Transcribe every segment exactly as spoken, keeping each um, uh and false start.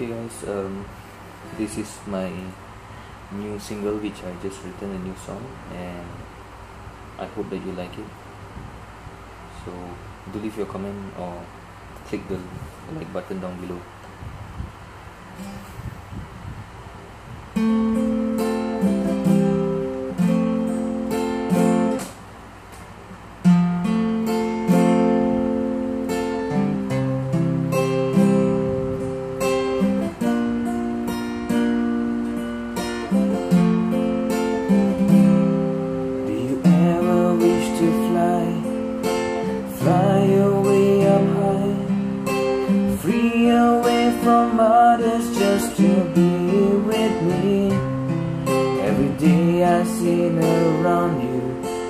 Hey guys, um, this is my new single which I just written, a new song, and I hope that you like it. So do leave your comment or click the like button down below. Free away from others just to be with me. Every day I sit around you,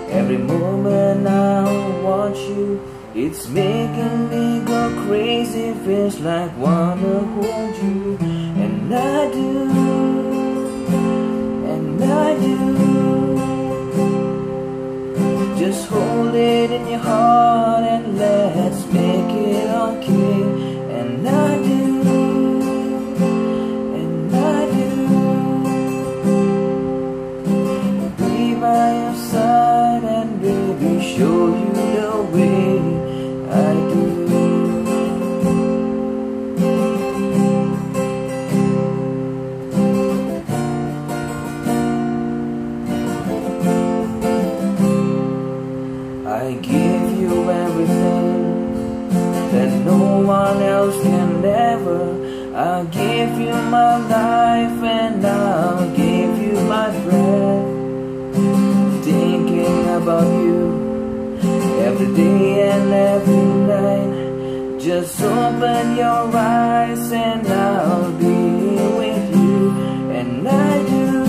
every moment I watch you. It's making me go crazy, feels like wanna hold you. And I do, and I do. Just hold it in your heart and let's make it okay. And I do, and I do. Be by your side and baby, show you the way. I do. I give you everything that no one else can ever. I'll give you my life and I'll give you my breath. Thinking about you every day and every night. Just open your eyes and I'll be with you. And I do,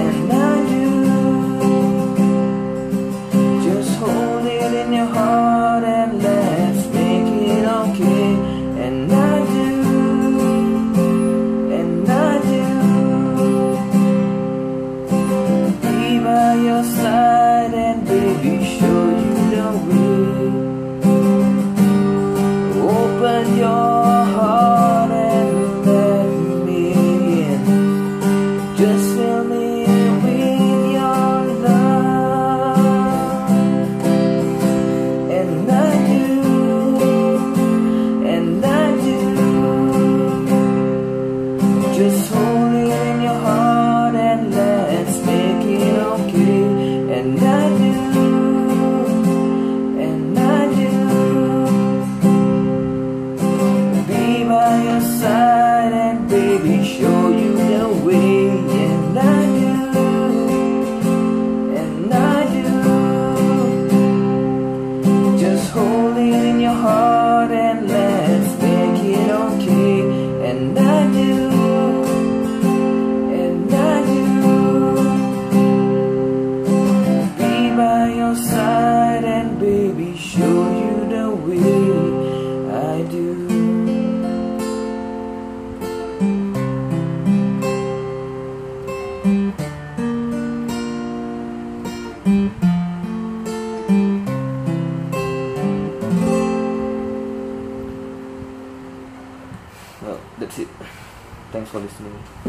and I do. Just hold it in your heart. Just hold it in your heart and let's make it okay. And I do, and I do. Be by your side and baby, show you the way. And I do, and I do. Just hold it in your heart and let's make it okay. And I do. Well, that's it. Thanks for listening.